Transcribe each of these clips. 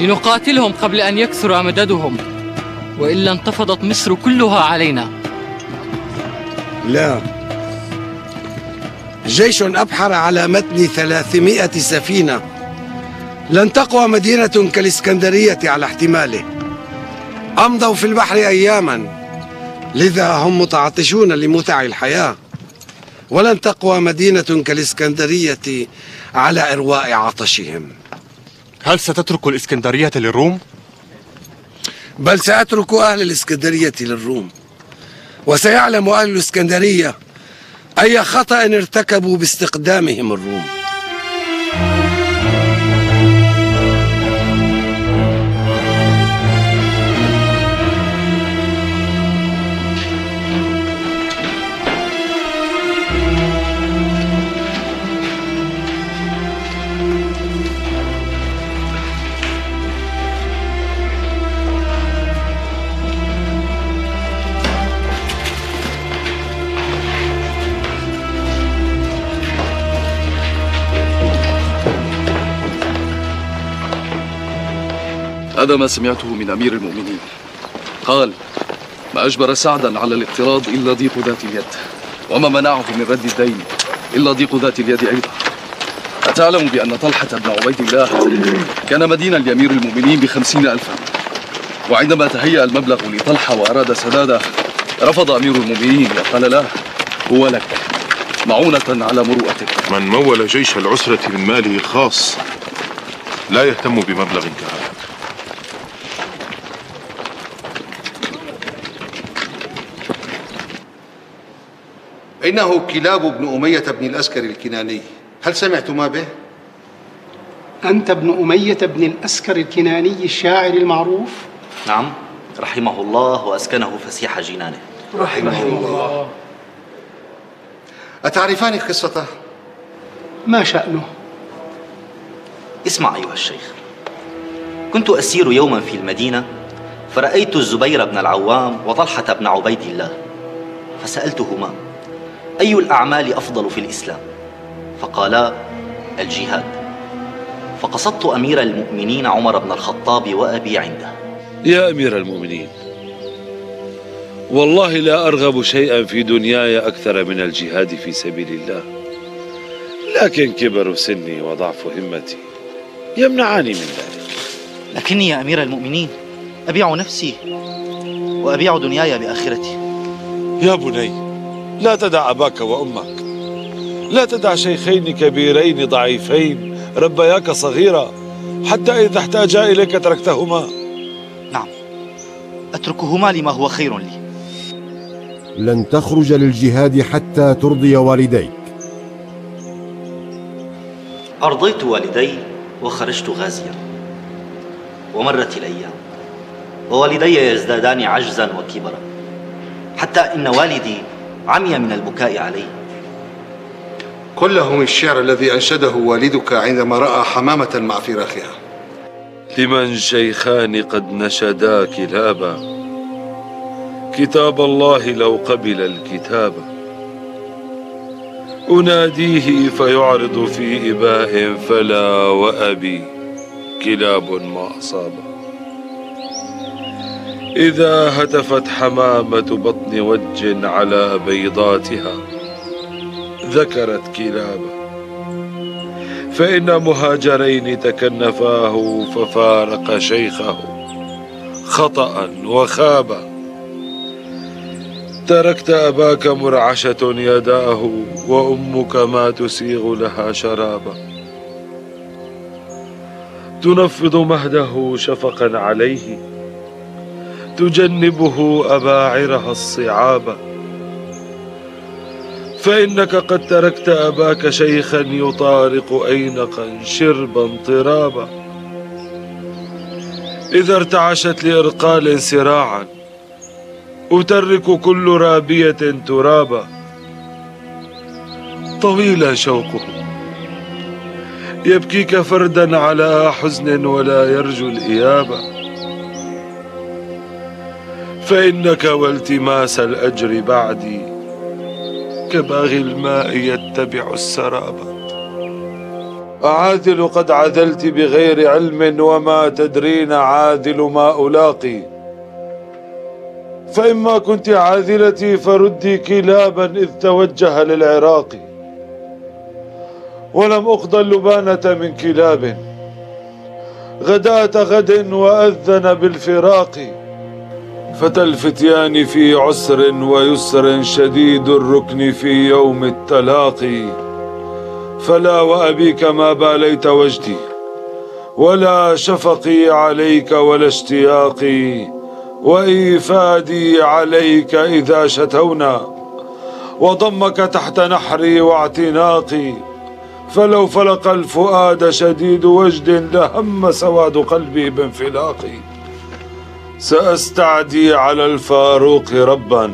لنقاتلهم قبل أن يكثر مددهم، وإلا انتفضت مصر كلها علينا. لا، جيش أبحر على متن 300 سفينة، لن تقوى مدينة كالإسكندرية على احتماله. أمضوا في البحر أياما، لذا هم متعطشون لمتع الحياة، ولن تقوى مدينة كالإسكندرية على إرواء عطشهم. هل ستترك الإسكندرية للروم؟ بل سأترك أهل الإسكندرية للروم، وسيعلم أهل الإسكندرية أي خطأ ارتكبوا باستقدامهم الروم. هذا ما سمعته من أمير المؤمنين، قال: ما أجبر سعدا على الاقتراض إلا ضيق ذات اليد، وما منعه من رد الدين إلا ضيق ذات اليد أيضا. أتعلم بأن طلحة بن عبيد الله كان مدينا لأمير المؤمنين ب50,000، وعندما تهيأ المبلغ لطلحة وأراد سداده رفض أمير المؤمنين وقال له: هو لك معونة على مروءتك. من مول جيش العسرة من ماله الخاص لا يهتم بمبلغ كهذا. إنه كلاب بن أمية بن الأسكر الكناني، هل سمعتما به؟ أنت ابن أمية بن الأسكر الكناني الشاعر المعروف؟ نعم، رحمه الله وأسكنه فسيح جنانه. رحمه الله. أتعرفان قصته؟ ما شأنه؟ اسمع أيها الشيخ، كنت أسير يوما في المدينة فرأيت الزبير بن العوام وطلحة بن عبيد الله، فسألتهما: أي الأعمال أفضل في الإسلام؟ فقالا: الجهاد. فقصدت أمير المؤمنين عمر بن الخطاب وأبي عنده: يا أمير المؤمنين، والله لا أرغب شيئا في دنياي أكثر من الجهاد في سبيل الله، لكن كبر سني وضعف همتي يمنعني من ذلك. لكني يا أمير المؤمنين أبيع نفسي وأبيع دنياي بآخرتي. يا بني، لا تدع أباك وأمك، لا تدع شيخين كبيرين ضعيفين ربياك صغيرة، حتى إذا احتاجا إليك تركتهما. نعم، أتركهما لما هو خير لي. لن تخرج للجهاد حتى ترضي والديك. أرضيت والدي وخرجت غازيا، ومرت الأيام ووالدي يزدادان عجزا وكبرا، حتى إن والدي عمي من البكاء عليه. كله من الشعر الذي أنشده والدك عندما رأى حمامة مع فراخها. لمن شيخان قد نشدا كلابا، كتاب الله لو قبل الكتاب، أناديه فيعرض في إباه فلا وأبي كلاب ما أصابه. إذا هتفت حمامة بطن وج على بيضاتها ذكرت كلابا، فإن مهاجرين تكنفاه ففارق شيخه خطأ وخابا. تركت أباك مرعشة يداه، وأمك ما تسيغ لها شرابا، تنفض مهده شفقا عليه، تجنبه أباعرها الصعابة. فإنك قد تركت أباك شيخا يطارق أينقا شربا طرابا، إذا ارتعشت لإرقال سراعا أترك كل رابية ترابا. طويلا شوقه يبكيك فردا على حزن ولا يرجو الإيابة، فإنك والتماس الأجر بعدي كباغي الماء يتبع السراب. أعادل قد عدلت بغير علم وما تدرين عادل ما ألاقي، فإما كنت عاذلتي فردي كلابا إذ توجه للعراق، ولم أقضى اللبانة من كلاب غداة غد وأذن بالفراق. فتى الفتيان في عسر ويسر شديد الركن في يوم التلاقي، فلا وأبيك ما باليت وجدي ولا شفقي عليك ولا اشتياقي وإيفادي عليك إذا شتونا، وضمك تحت نحري واعتناقي. فلو فلق الفؤاد شديد وجد لهم سواد قلبي بانفلاقي. سأستعدي على الفاروق ربا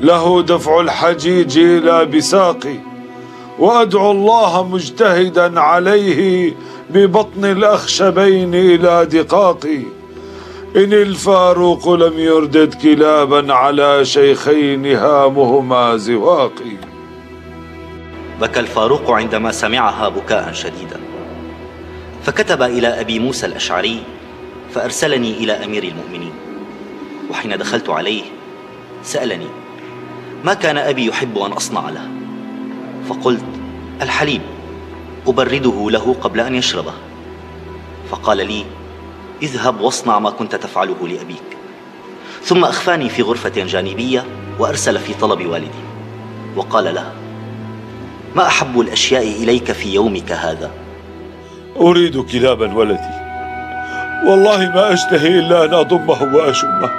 له دفع الحجيج لا بساقي، وأدعو الله مجتهدا عليه ببطن الأخشبين إلى دقاقي. إن الفاروق لم يردد كلابا على شيخين هامهما زواقي. بكى الفاروق عندما سمعها بكاء شديدا، فكتب إلى أبي موسى الأشعري فأرسلني إلى أمير المؤمنين، وحين دخلت عليه سألني ما كان أبي يحب أن أصنع له، فقلت الحليب أبرده له قبل أن يشربه. فقال لي اذهب واصنع ما كنت تفعله لأبيك. ثم أخفاني في غرفة جانبية وأرسل في طلب والدي، وقال له ما أحب الأشياء إليك في يومك هذا؟ أريد كلابا ولدي، والله ما أشتهي إلا أن أضمه وأشمه.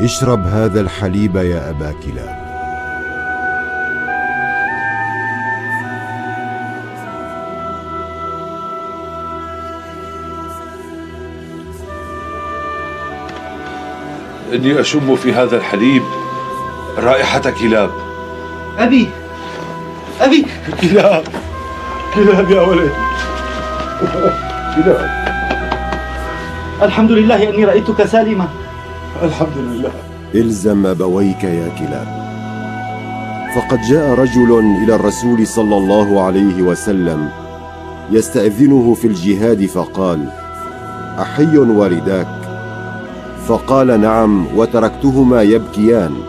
اشرب هذا الحليب يا أبا كلاب. إني أشم في هذا الحليب رائحة كلاب. أبي أبي، كلاب كلاب يا ولدي. الحمد لله أني رأيتك سالما. الحمد لله. إلزم أبويك يا كلاب، فقد جاء رجل إلى الرسول صلى الله عليه وسلم يستأذنه في الجهاد فقال أحي والداك؟ فقال نعم، وتركتهما يبكيان.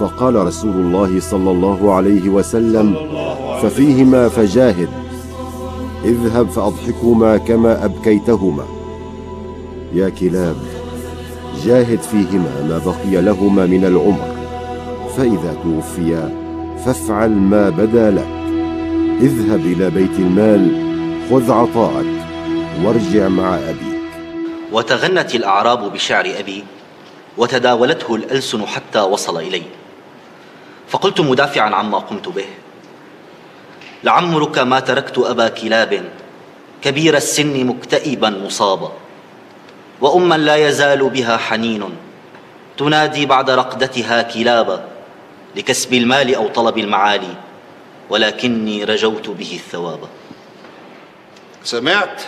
فقال رسول الله صلى الله عليه وسلم ففيهما فجاهد، اذهب فأضحكهما كما أبكيتهما. يا كلاب جاهد فيهما ما بقي لهما من العمر، فإذا توفيا فافعل ما بدا لك، اذهب إلى بيت المال خذ عطاءك وارجع مع أبيك. وتغنت الأعراب بشعر أبي وتداولته الألسن حتى وصل إلي، فقلت مدافعا عما قمت به لعمرك ما تركت أبا كلاب كبير السن مكتئبا مصابا، وأما لا يزال بها حنين تنادي بعد رقدتها كلابا لكسب المال أو طلب المعالي، ولكني رجوت به الثواب. سمعت؟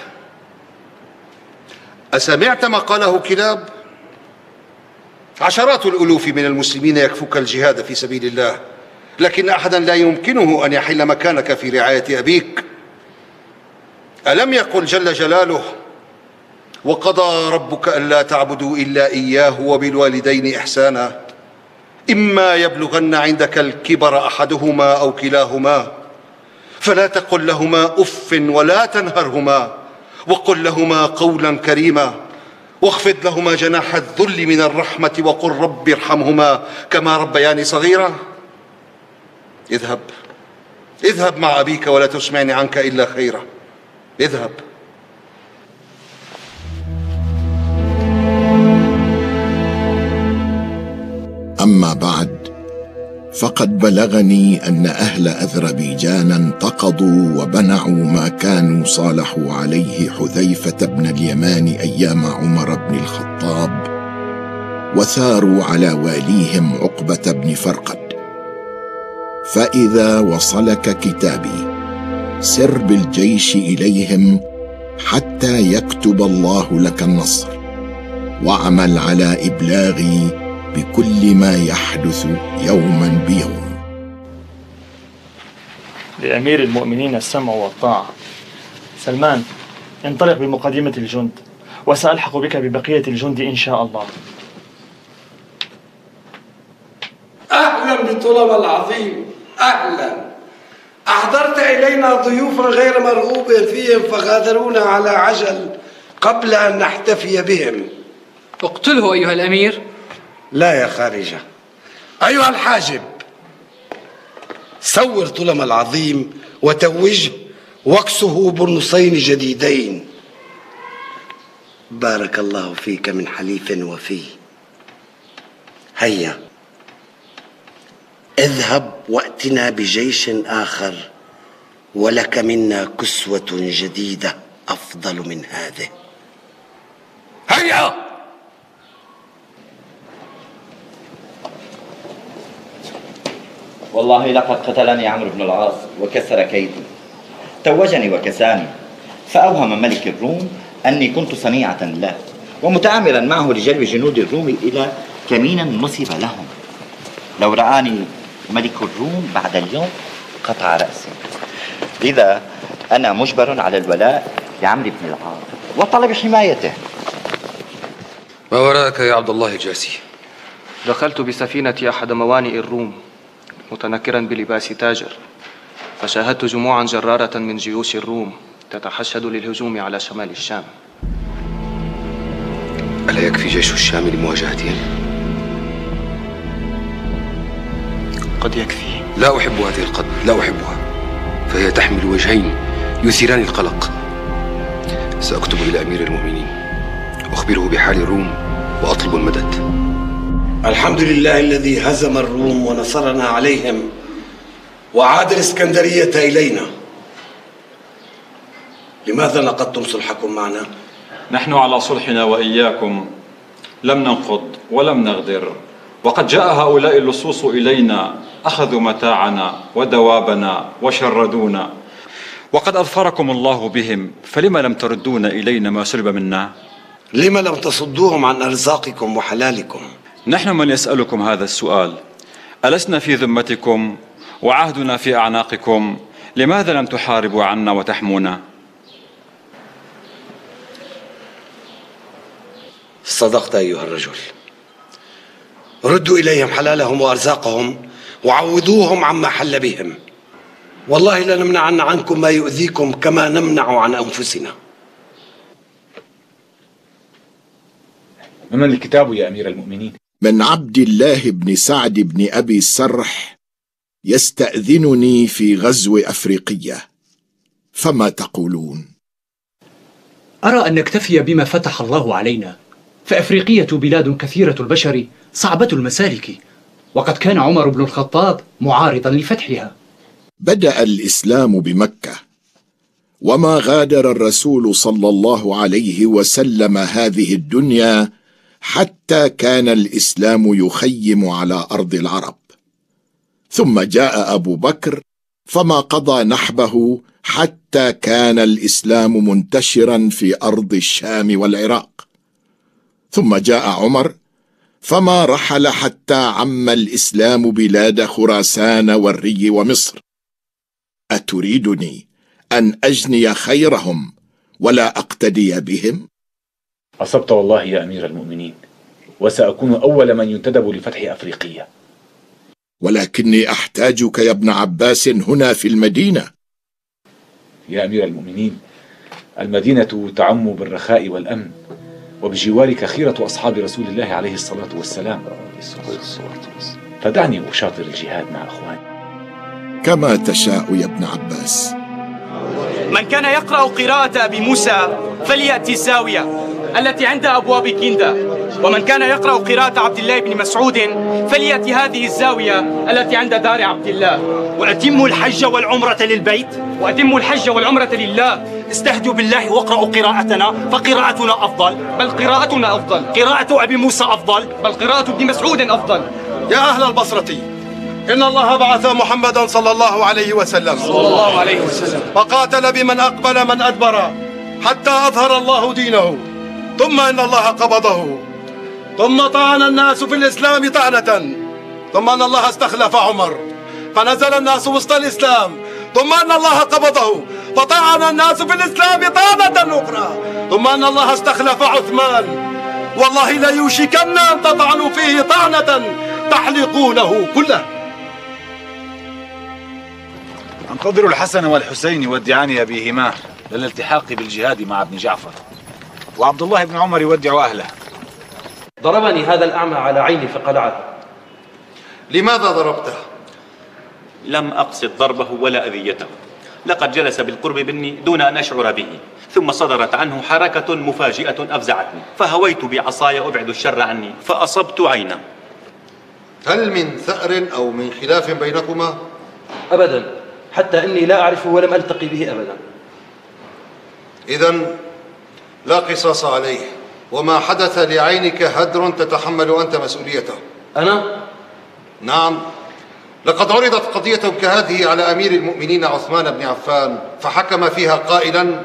أسمعت ما قاله كلاب؟ عشرات الألوف من المسلمين يكفوك الجهاد في سبيل الله، لكن أحدا لا يمكنه أن يحل مكانك في رعاية أبيك. ألم يقل جل جلاله وقضى ربك ألا تعبدوا إلا إياه وبالوالدين إحسانا إما يبلغن عندك الكبر أحدهما أو كلاهما فلا تقل لهما أف ولا تنهرهما وقل لهما قولا كريما واخفض لهما جناح الذل من الرحمة وقل رب ارحمهما كما ربياني صغيرا. اذهب اذهب مع أبيك ولا تسمعني عنك إلا خيرا، اذهب. أما بعد، فقد بلغني أن أهل أذربيجان انتقضوا وبنعوا ما كانوا صالحوا عليه حذيفة بن اليمان أيام عمر بن الخطاب، وثاروا على واليهم عقبة بن فرقد. فإذا وصلك كتابي سر بالجيش إليهم حتى يكتب الله لك النصر، واعمل على إبلاغي بكل ما يحدث يوما بيوم. لأمير المؤمنين السمع والطاعة. سلمان، انطلق بمقدمة الجند، وسألحق بك ببقية الجند إن شاء الله. أهلا بالطلبة العظيم، أهلا. أحضرت إلينا ضيوفا غير مرغوب فيهم فغادرونا على عجل قبل أن نحتفي بهم. اقتله أيها الأمير. لا يا خارجة. أيها الحاجب، صور طلم العظيم وتوجه واكسه برنصين جديدين. بارك الله فيك من حليف وفي. هيا اذهب وأتنا بجيش آخر، ولك منا كسوة جديدة أفضل من هذه. هيا. والله لقد قتلني عمرو بن العاص وكسر كيدي، توجني وكساني، فأوهم ملك الروم أني كنت صنيعة له ومتآمرا معه لجلب جنود الروم إلى كمين نصب لهم. لو رآني ملك الروم بعد اليوم قطع رأسي. لذا أنا مجبر على الولاء لعمرو بن العاص وطلب حمايته. ما وراءك يا عبد الله الجاسي؟ دخلت بسفينة أحد موانئ الروم متنكرا بلباس تاجر، فشاهدت جموعا جرارة من جيوش الروم تتحشد للهجوم على شمال الشام. ألا يكفي جيش الشام لمواجهتهم؟ قد يكفي. لا أحب هذه القد، لا أحبها، فهي تحمل وجهين يثيران القلق. سأكتب إلى أمير المؤمنين، أخبره بحال الروم وأطلب المدد. الحمد لله الذي هزم الروم ونصرنا عليهم وعاد الإسكندرية إلينا. لماذا نقضتم صلحكم معنا؟ نحن على صلحنا وإياكم لم ننقض ولم نغدر، وقد جاء هؤلاء اللصوص إلينا أخذوا متاعنا ودوابنا وشردونا، وقد أظفركم الله بهم، فلما لم تردون إلينا ما سلب منا؟ لما لم تصدوهم عن أرزاقكم وحلالكم؟ نحن من يسألكم هذا السؤال. ألسنا في ذمتكم وعهدنا في أعناقكم؟ لماذا لم تحاربوا عنا وتحمونا؟ صدقت أيها الرجل. ردوا إليهم حلالهم وأرزاقهم وعوضوهم عما حل بهم. والله لنمنعن عنكم ما يؤذيكم كما نمنع عن أنفسنا. من الكتاب يا أمير المؤمنين؟ من عبد الله بن سعد بن أبي سرح يستأذنني في غزو أفريقية، فما تقولون؟ أرى أن نكتفي بما فتح الله علينا، فأفريقية بلاد كثيرة البشر صعبة المسالك، وقد كان عمر بن الخطاب معارضا لفتحها. بدأ الإسلام بمكة، وما غادر الرسول صلى الله عليه وسلم هذه الدنيا حتى كان الإسلام يخيم على أرض العرب. ثم جاء أبو بكر فما قضى نحبه حتى كان الإسلام منتشرا في أرض الشام والعراق. ثم جاء عمر فما رحل حتى عم الإسلام بلاد خراسان والري ومصر. أتريدني أن أجني خيرهم ولا أقتدي بهم؟ أصبت والله يا أمير المؤمنين، وسأكون أول من ينتدب لفتح أفريقيا. ولكني أحتاجك يا ابن عباس هنا في المدينة. يا أمير المؤمنين، المدينة تعم بالرخاء والأمن، وبجوارك خيرة أصحاب رسول الله عليه الصلاة والسلام، فدعني أشاطر الجهاد مع أخواني. كما تشاء يا ابن عباس. من كان يقرأ قراءة أبي موسى فليأتي الزاوية التي عند أبواب كندا، ومن كان يقرأ قراءة عبد الله بن مسعود فليأتي هذه الزاوية التي عند دار عبد الله. وأتموا الحج والعمرة للبيت، وأتموا الحج والعمرة لله. استهدوا بالله واقرأوا قراءتنا، فقراءتنا أفضل. بل قراءتنا أفضل. قراءة أبي موسى أفضل. بل قراءة ابن مسعود أفضل. يا أهل البصرة، إن الله بعث محمدا صلى الله عليه وسلم فقاتل بمن أقبل من أدبر حتى أظهر الله دينه، ثم إن الله قبضه، ثم طعن الناس في الإسلام طعنة، ثم إن الله استخلف عمر فنزل الناس وسط الإسلام، ثم أن الله قبضه فطعن الناس في الإسلام طعنة أخرى، ثم أن الله استخلف عثمان. والله لا يوشكن أن تطعنوا فيه طعنة تحلقونه كله. انتظروا الحسن والحسين يودعان أبيهما للالتحاق بالجهاد مع ابن جعفر، وعبد الله بن عمر يودع أهله. ضربني هذا الأعمى على عيني فقلعته. لماذا ضربته؟ لم أقصد ضربه ولا أذيته، لقد جلس بالقرب مني دون أن أشعر به، ثم صدرت عنه حركة مفاجئة أفزعتني، فهويت بعصاي أبعد الشر عني فأصبت عينه. هل من ثأر أو من خلاف بينكما؟ أبدا، حتى إني لا أعرفه ولم ألتقي به أبدا. إذن لا قصاص عليه، وما حدث لعينك هدر تتحمل أنت مسؤوليته. أنا؟ نعم، لقد عرضت قضية كهذه على أمير المؤمنين عثمان بن عفان، فحكم فيها قائلا: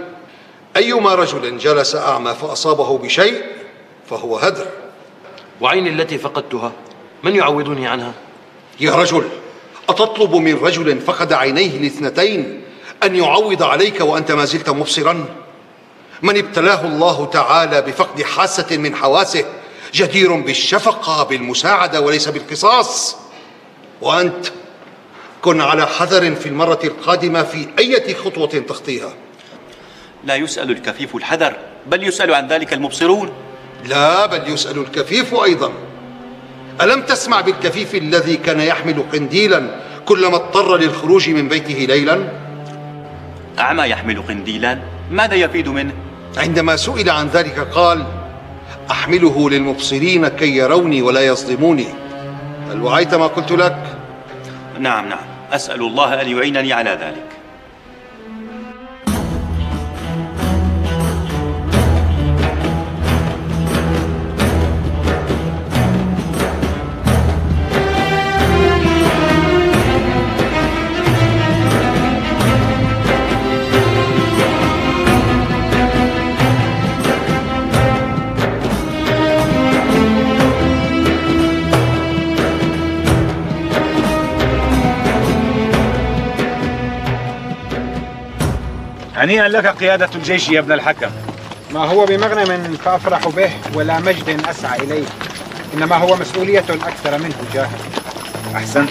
أيما رجل جلس أعمى فأصابه بشيء فهو هدر. وعيني التي فقدتها من يعوضني عنها؟ يا رجل، أتطلب من رجل فقد عينيه الاثنتين أن يعوض عليك وأنت ما زلت مبصرا؟ من ابتلاه الله تعالى بفقد حاسة من حواسه جدير بالشفقة بالمساعدة وليس بالقصاص. وأنت كن على حذر في المرة القادمة في أي خطوة تخطيها. لا يسأل الكفيف الحذر، بل يسأل عن ذلك المبصرون. لا، بل يسأل الكفيف أيضا. ألم تسمع بالكفيف الذي كان يحمل قنديلا كلما اضطر للخروج من بيته ليلا؟ أعمى يحمل قنديلا، ماذا يفيد منه؟ عندما سئل عن ذلك قال: أحمله للمبصرين كي يروني ولا يصدموني. هل وعيت ما قلت لك؟ نعم نعم، أسأل الله أن يعينني على ذلك. هنيئا لك قيادة الجيش يا ابن الحكم. ما هو بمغنم فأفرح به ولا مجد أسعى إليه، إنما هو مسؤولية أكثر منه جاه. أحسنت،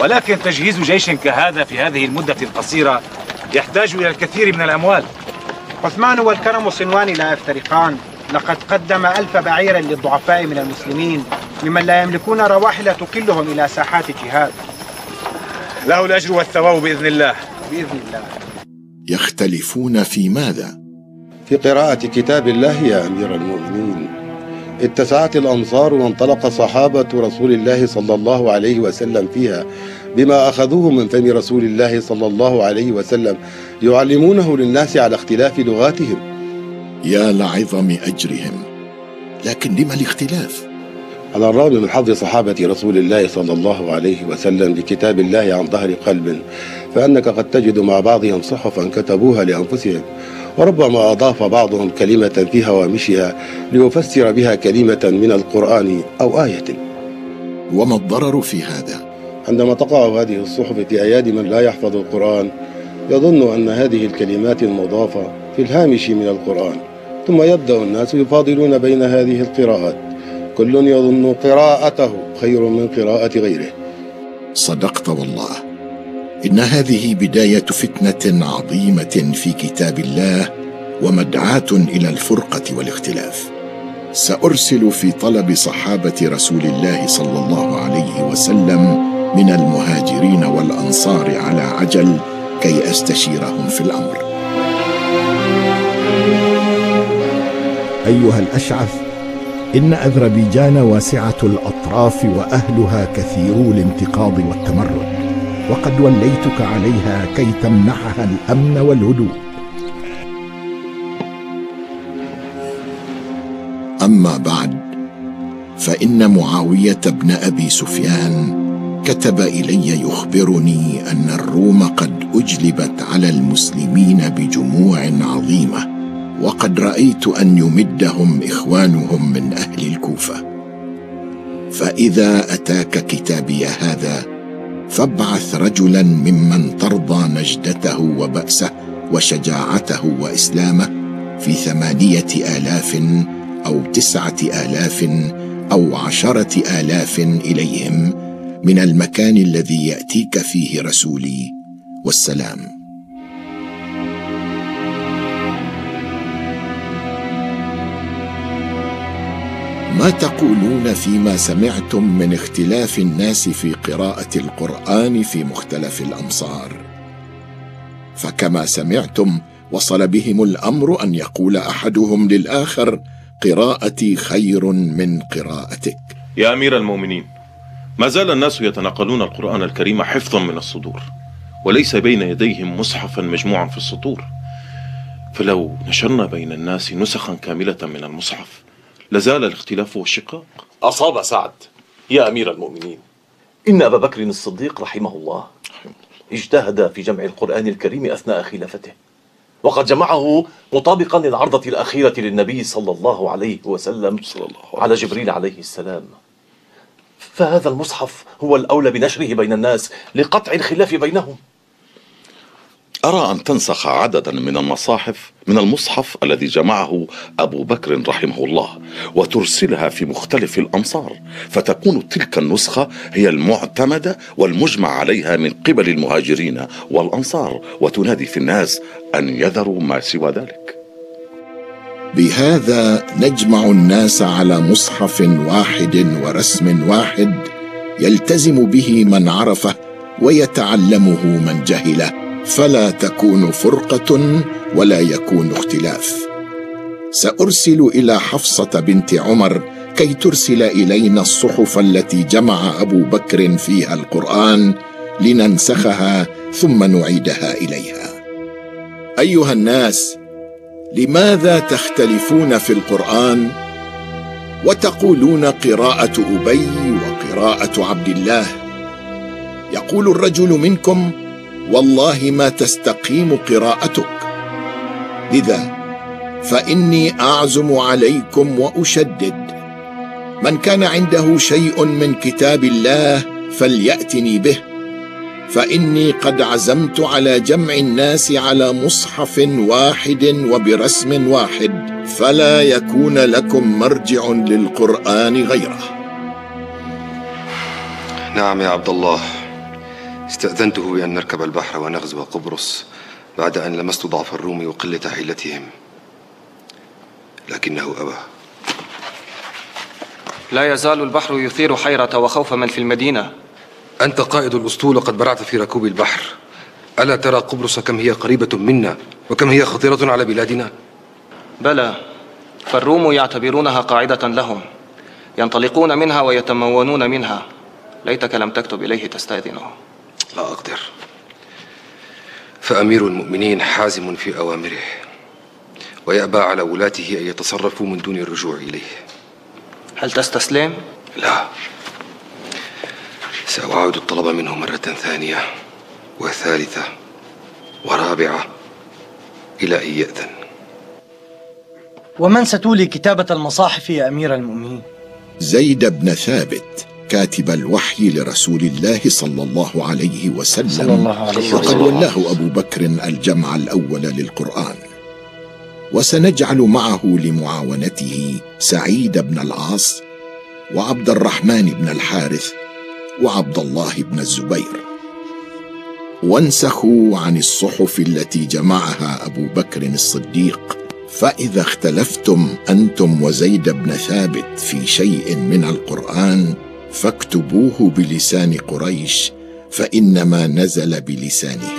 ولكن تجهيز جيش كهذا في هذه المدة القصيرة يحتاج إلى الكثير من الأموال. عثمان والكرم الصنوان لا يفترقان، لقد قدم 1000 بعير للضعفاء من المسلمين ممن لا يملكون رواحل تقلهم إلى ساحات الجهاد. له الأجر والثواب بإذن الله. بإذن الله. يختلفون في ماذا؟ في قراءة كتاب الله يا أمير المؤمنين. اتسعت الأنصار وانطلق صحابة رسول الله صلى الله عليه وسلم فيها بما أخذوه من فم رسول الله صلى الله عليه وسلم يعلمونه للناس على اختلاف لغاتهم. يا لعظم أجرهم، لكن لما الاختلاف؟ على الرغم من حظ صحابة رسول الله صلى الله عليه وسلم لكتاب الله عن ظهر قلب، فأنك قد تجد مع بعضهم صحفا كتبوها لأنفسهم، وربما أضاف بعضهم كلمة في هوامشها ليفسر بها كلمة من القرآن أو آية. وما الضرر في هذا؟ عندما تقع هذه الصحف في أيادي من لا يحفظ القرآن يظن أن هذه الكلمات المضافة في الهامش من القرآن، ثم يبدأ الناس يفاضلون بين هذه القراءات، كل يظن قراءته خير من قراءة غيره. صدقت والله، إن هذه بداية فتنة عظيمة في كتاب الله ومدعاة إلى الفرقة والاختلاف. سأرسل في طلب صحابة رسول الله صلى الله عليه وسلم من المهاجرين والأنصار على عجل كي أستشيرهم في الأمر. أيها الأشعث، إن أذربيجان واسعة الأطراف وأهلها كثيرو الانتقاض والتمرد، وقد وليتك عليها كي تمنحها الأمن والهدوء. أما بعد، فإن معاوية بن أبي سفيان كتب إلي يخبرني أن الروم قد أجلبت على المسلمين بجموع عظيمة، وقد رأيت أن يمدهم إخوانهم من أهل الكوفة. فإذا أتاك كتابي هذا فابعث رجلا ممن ترضى نجدته وبأسه وشجاعته وإسلامه في 8000 أو 9000 أو 10,000 إليهم من المكان الذي يأتيك فيه رسولي والسلام. ما تقولون فيما سمعتم من اختلاف الناس في قراءة القرآن في مختلف الأمصار؟ فكما سمعتم وصل بهم الأمر أن يقول أحدهم للآخر: قراءتي خير من قراءتك. يا أمير المؤمنين، ما زال الناس يتناقلون القرآن الكريم حفظا من الصدور، وليس بين يديهم مصحفا مجموعا في السطور، فلو نشرنا بين الناس نسخا كاملة من المصحف لزال الاختلاف والشقاق. أصاب سعد يا أمير المؤمنين. إن أبا بكر الصديق رحمه الله اجتهد في جمع القرآن الكريم أثناء خلافته، وقد جمعه مطابقا للعرضة الأخيرة للنبي صلى الله عليه وسلم على جبريل عليه السلام، فهذا المصحف هو الأولى بنشره بين الناس لقطع الخلاف بينهم. أرى أن تنسخ عددا من المصاحف من المصحف الذي جمعه أبو بكر رحمه الله وترسلها في مختلف الأمصار، فتكون تلك النسخة هي المعتمدة والمجمع عليها من قبل المهاجرين والأنصار، وتنادي في الناس أن يذروا ما سوى ذلك. بهذا نجمع الناس على مصحف واحد ورسم واحد يلتزم به من عرفه ويتعلمه من جهله، فلا تكون فرقة ولا يكون اختلاف. سأرسل إلى حفصة بنت عمر كي ترسل إلينا الصحف التي جمع أبو بكر فيها القرآن لننسخها ثم نعيدها إليها. أيها الناس، لماذا تختلفون في القرآن وتقولون قراءة أبي وقراءة عبد الله؟ يقول الرجل منكم: والله ما تستقيم قراءتك، لذا فإني أعزم عليكم وأشدد، من كان عنده شيء من كتاب الله فليأتني به، فإني قد عزمت على جمع الناس على مصحف واحد وبرسم واحد، فلا يكون لكم مرجع للقرآن غيره. نعم يا عبد الله، استأذنته بأن نركب البحر ونغزو قبرص بعد أن لمست ضعف الروم وقلة حيلتهم، لكنه أبى. لا يزال البحر يثير حيرة وخوف من في المدينة. أنت قائد الأسطول، قد برعت في ركوب البحر، ألا ترى قبرص كم هي قريبة منا وكم هي خطيرة على بلادنا؟ بلى، فالروم يعتبرونها قاعدة لهم، ينطلقون منها ويتمونون منها. ليتك لم تكتب إليه تستأذنه. لا أقدر، فأمير المؤمنين حازم في أوامره، ويأبى على ولاته أن يتصرفوا من دون الرجوع إليه. هل تستسلم؟ لا، سأعاود الطلب منه مرة ثانية وثالثة ورابعة إلى أن يأذن. ومن ستولي كتابة المصاحف يا أمير المؤمنين؟ زيد بن ثابت، كاتب الوحي لرسول الله صلى الله عليه وسلم، وقد ولاه أبو بكر الجمع الأول للقرآن. وسنجعل معه لمعاونته سعيد بن العاص وعبد الرحمن بن الحارث وعبد الله بن الزبير. وانسخوا عن الصحف التي جمعها أبو بكر الصديق، فإذا اختلفتم أنتم وزيد بن ثابت في شيء من القرآن فاكتبوه بلسان قريش، فإنما نزل بلسانهم.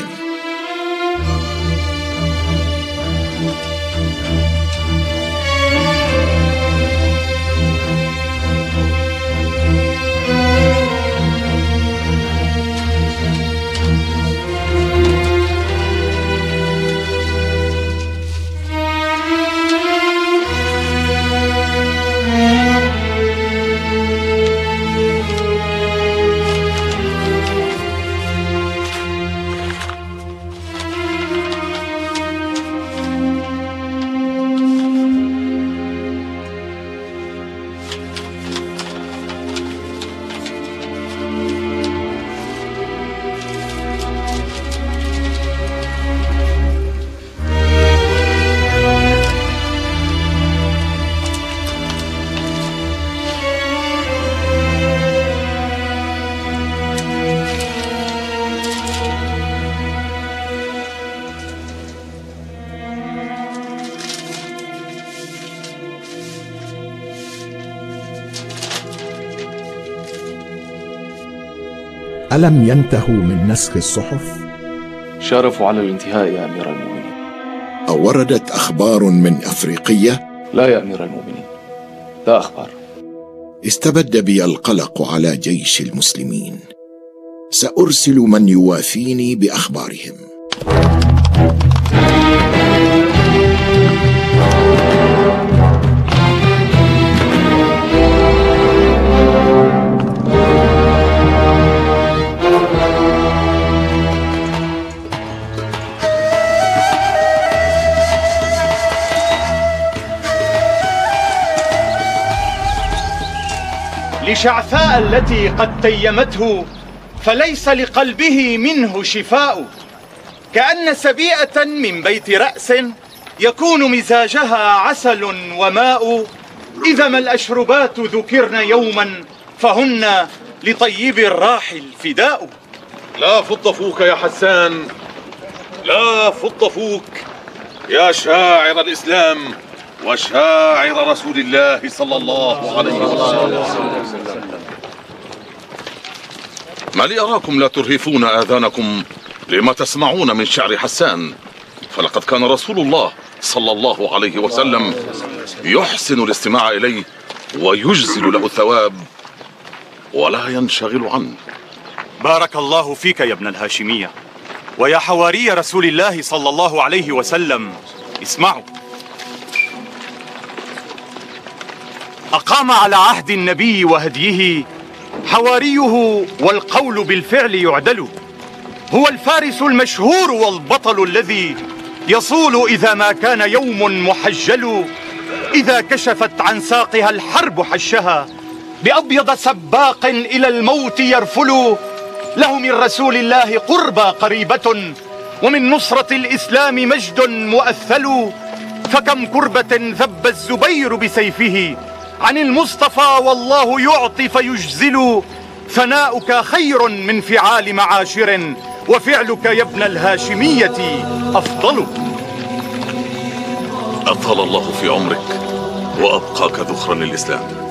ألم ينتهوا من نسخ الصحف؟ شارفوا على الانتهاء يا أمير المؤمنين. أو وردت أخبار من أفريقية؟ لا يا أمير المؤمنين، لا أخبار. استبد بي القلق على جيش المسلمين، سأرسل من يوافيني بأخبارهم. لشعثاء التي قد تيمته فليس لقلبه منه شفاء، كأن سبيئة من بيت رأس يكون مزاجها عسل وماء، إذا ما الأشربات ذكرن يوما فهن لطيب الراحل فداء. لا فض فوك يا حسان، لا فض فوك يا شاعر الإسلام وشاعر رسول الله صلى الله عليه وسلم. ما لي أراكم لا ترهفون آذانكم لما تسمعون من شعر حسان، فلقد كان رسول الله صلى الله عليه وسلم يحسن الاستماع إليه ويجزل له الثواب ولا ينشغل عنه. بارك الله فيك يا ابن الهاشمية ويا حواري رسول الله صلى الله عليه وسلم. اسمعوا، أقام على عهد النبي وهديه حواريه، والقول بالفعل يعدل، هو الفارس المشهور والبطل الذي يصول إذا ما كان يوم محجل، إذا كشفت عن ساقها الحرب حشها بأبيض سباق إلى الموت يرفل. له من رسول الله قربى قريبة، ومن نصرة الإسلام مجد مؤثل، فكم كربة ذب الزبير بسيفه عن المصطفى والله يعطي فيجزل. ثناؤك خير من فعال معاشر، وفعلك يا ابن الهاشمية أفضل. أطال الله في عمرك وأبقاك ذخرا للإسلام.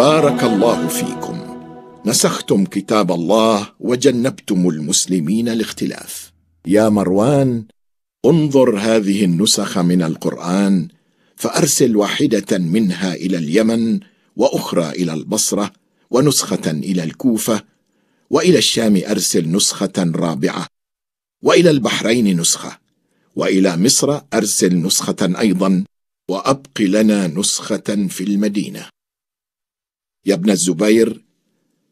بارك الله فيكم، نسختم كتاب الله وجنبتم المسلمين الاختلاف. يا مروان، انظر هذه النسخ من القرآن، فأرسل واحدة منها إلى اليمن، وأخرى إلى البصرة، ونسخة إلى الكوفة، وإلى الشام أرسل نسخة رابعة، وإلى البحرين نسخة، وإلى مصر أرسل نسخة أيضا، وأبق لنا نسخة في المدينة. يا ابن الزبير،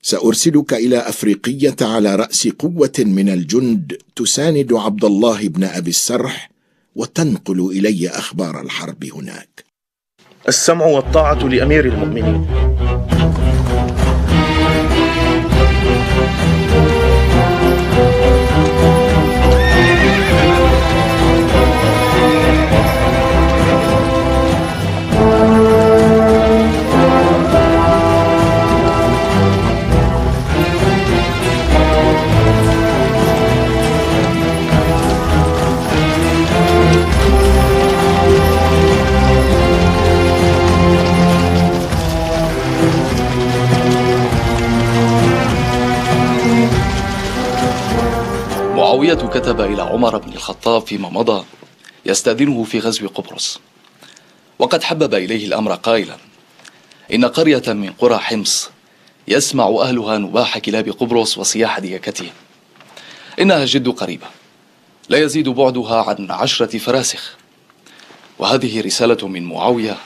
سأرسلك إلى أفريقية على رأس قوة من الجند تساند عبد الله بن أبي السرح، وتنقل إلي أخبار الحرب هناك. السمع والطاعة لأمير المؤمنين. معاوية كتب إلى عمر بن الخطاب فيما مضى يستأذنه في غزو قبرص، وقد حبب إليه الأمر قائلا: إن قرية من قرى حمص يسمع أهلها نباح كلاب قبرص وصياح ديكتهم، إنها جد قريبة لا يزيد بعدها عن 10 فراسخ، وهذه رسالة من معاوية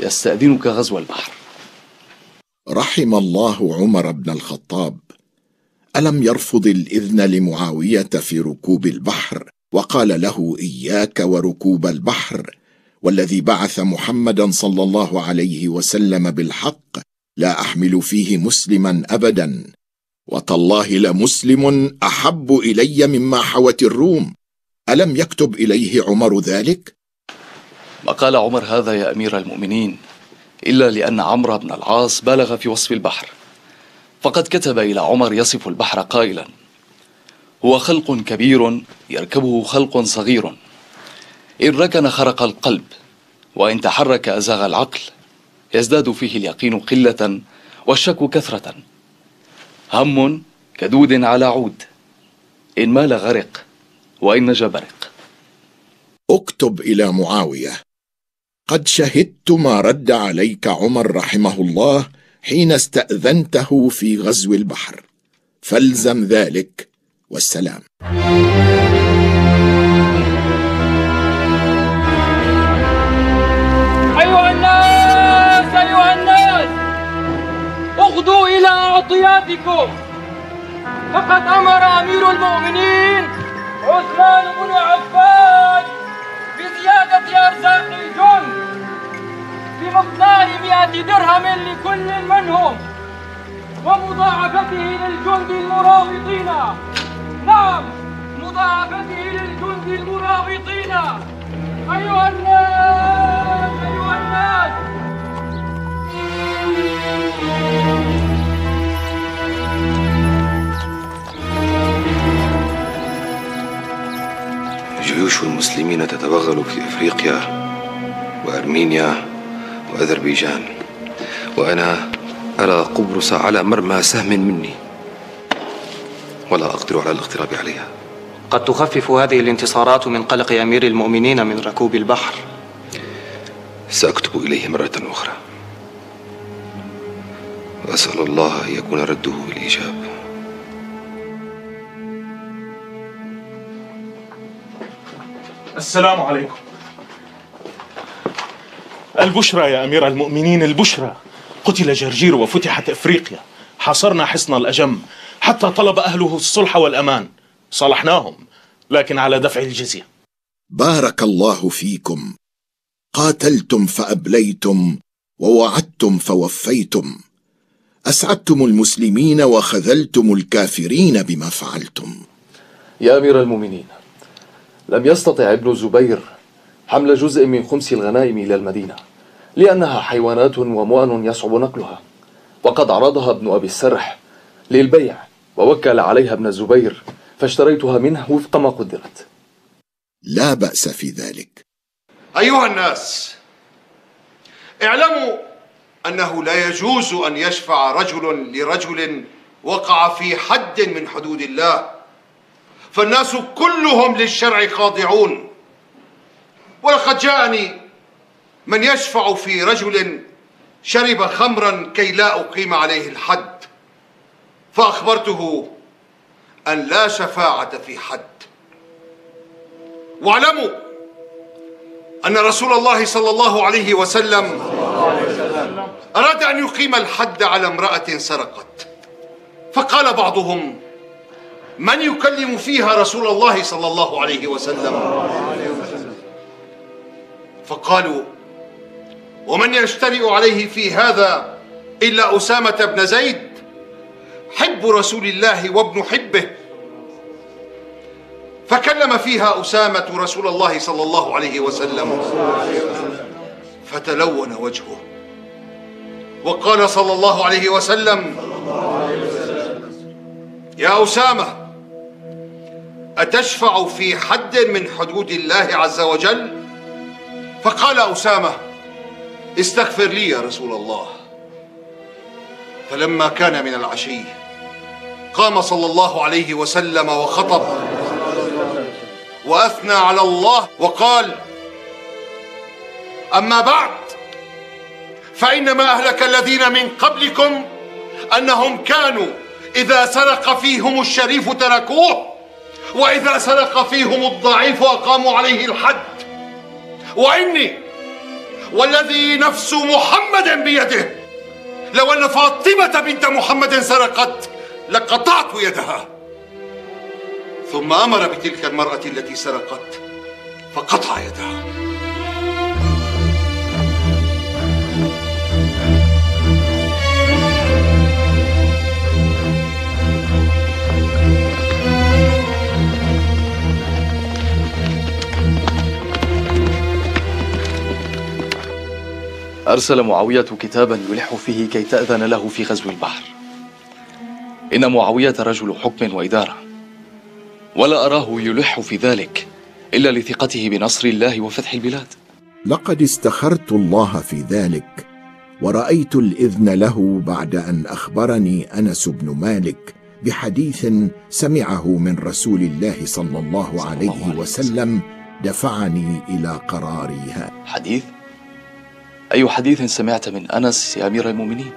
يستأذنك غزو البحر. رحم الله عمر بن الخطاب، ألم يرفض الإذن لمعاوية في ركوب البحر وقال له: إياك وركوب البحر، والذي بعث محمدا صلى الله عليه وسلم بالحق لا أحمل فيه مسلما أبدا، وتالله لمسلم أحب إلي مما حوت الروم. ألم يكتب إليه عمر ذلك؟ ما قال عمر هذا يا أمير المؤمنين إلا لأن عمرو بن العاص بالغ في وصف البحر، فقد كتب إلى عمر يصف البحر قائلا: هو خلق كبير يركبه خلق صغير، إن ركن خرق القلب، وإن تحرك أزاغ العقل، يزداد فيه اليقين قلة والشك كثرة، هم كدود على عود، إن مال غرق وإن نجا برق. اكتب إلى معاوية: قد شهدت ما رد عليك عمر رحمه الله حين استأذنته في غزو البحر، فالزم ذلك والسلام. أيها الناس اغدوا إلى أعطياتكم، فقد أمر أمير المؤمنين عثمان بن عفان بزيادة أرزاق الجند بمقدار 100 درهم لكل منهم، ومضاعفته للجند المراوطين. نعم، مضاعفته للجند المراوطين. أيها الناس جيوش المسلمين تتوغل في أفريقيا وأرمينيا وأذربيجان، وأنا أرى قبرص على مرمى سهم مني ولا أقدر على الاقتراب عليها. قد تخفف هذه الانتصارات من قلق أمير المؤمنين من ركوب البحر. سأكتب إليه مرة أخرى وأسأل الله أن يكون رده بالإجابة. السلام عليكم. البشرى يا أمير المؤمنين، البشرى. قتل جرجير وفتحت أفريقيا، حاصرنا حصن الأجم حتى طلب أهله الصلح والأمان، صلحناهم لكن على دفع الجزية. بارك الله فيكم، قاتلتم فأبليتم، ووعدتم فوفيتم، أسعدتم المسلمين وخذلتم الكافرين بما فعلتم. يا أمير المؤمنين، لم يستطع ابن الزبير حمل جزء من خمس الغنائم إلى المدينة لأنها حيوانات ومؤن يصعب نقلها، وقد عرضها ابن أبي سرح للبيع ووكل عليها ابن الزبير، فاشتريتها منه وفق ما قدرت. لا بأس في ذلك. أيها الناس، اعلموا أنه لا يجوز أن يشفع رجل لرجل وقع في حد من حدود الله، فالناس كلهم للشرع خاضعون، ولقد جاءني من يشفع في رجل شرب خمرا كي لا أقيم عليه الحد، فأخبرته أن لا شفاعة في حد. واعلموا أن رسول الله صلى الله عليه وسلم أراد أن يقيم الحد على امرأة سرقت، فقال بعضهم: من يكلم فيها رسول الله صلى الله عليه وسلم؟ فقالوا: ومن يجترئ عليه في هذا إلا أسامة بن زيد حب رسول الله وابن حبه. فكلم فيها أسامة رسول الله صلى الله عليه وسلم، فتلون وجهه وقال صلى الله عليه وسلم: يا أسامة، أتشفع في حد من حدود الله عز وجل؟ فقال أسامة: استغفر لي يا رسول الله. فلما كان من العشي قام صلى الله عليه وسلم وخطب، وأثنى على الله وقال: أما بعد فإنما أهلك الذين من قبلكم أنهم كانوا إذا سرق فيهم الشريف تركوه، وإذا سرق فيهم الضعيف أقاموا عليه الحد، وإني والذي نفس محمد بيده لو أن فاطمة بنت محمد سرقت لقطعت يدها. ثم أمر بتلك المرأة التي سرقت فقطع يدها. أرسل معاوية كتابا يلح فيه كي تأذن له في غزو البحر. إن معاوية رجل حكم وإدارة، ولا أراه يلح في ذلك إلا لثقته بنصر الله وفتح البلاد. لقد استخرت الله في ذلك، ورأيت الإذن له بعد أن أخبرني أنس بن مالك بحديث سمعه من رسول الله صلى الله عليه وسلم دفعني إلى قراري هذا. حديث؟ أي حديث سمعت من أنس يا أمير المؤمنين؟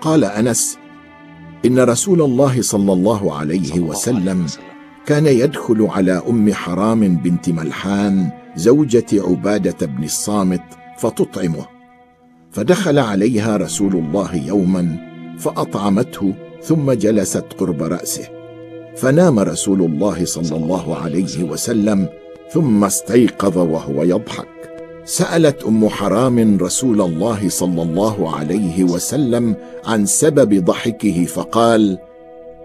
قال أنس: إن رسول الله صلى الله عليه وسلم كان يدخل على أم حرام بنت ملحان زوجة عبادة بن الصامت فتطعمه، فدخل عليها رسول الله يوما فأطعمته ثم جلست قرب رأسه، فنام رسول الله صلى الله عليه وسلم ثم استيقظ وهو يضحك. سألت أم حرام رسول الله صلى الله عليه وسلم عن سبب ضحكه فقال: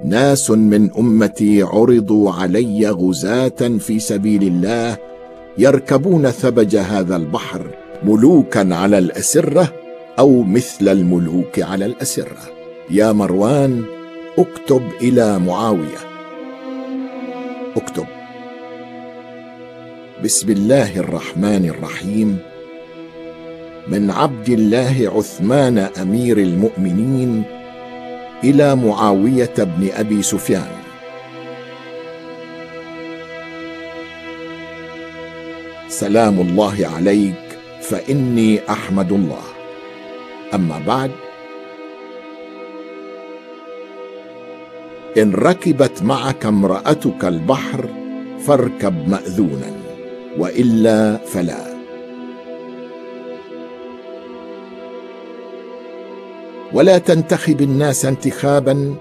ناس من أمتي عرضوا علي غزاة في سبيل الله يركبون ثبج هذا البحر ملوكا على الأسرة أو مثل الملوك على الأسرة. يا مروان اكتب إلى معاوية، اكتب: بسم الله الرحمن الرحيم، من عبد الله عثمان أمير المؤمنين إلى معاوية بن أبي سفيان. سلام الله عليك، فإني أحمد الله. أما بعد، إن ركبت معك امرأتك البحر فاركب مأذونا، وإلا فلا. ولا تنتخب الناس انتخابا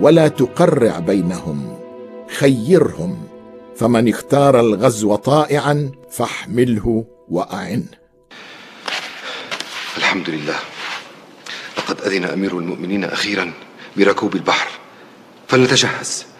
ولا تقرع بينهم، خيرهم، فمن اختار الغزو طائعا فاحمله وأعنه. الحمد لله، لقد أذن أمير المؤمنين أخيرا بركوب البحر، فلنتجهز.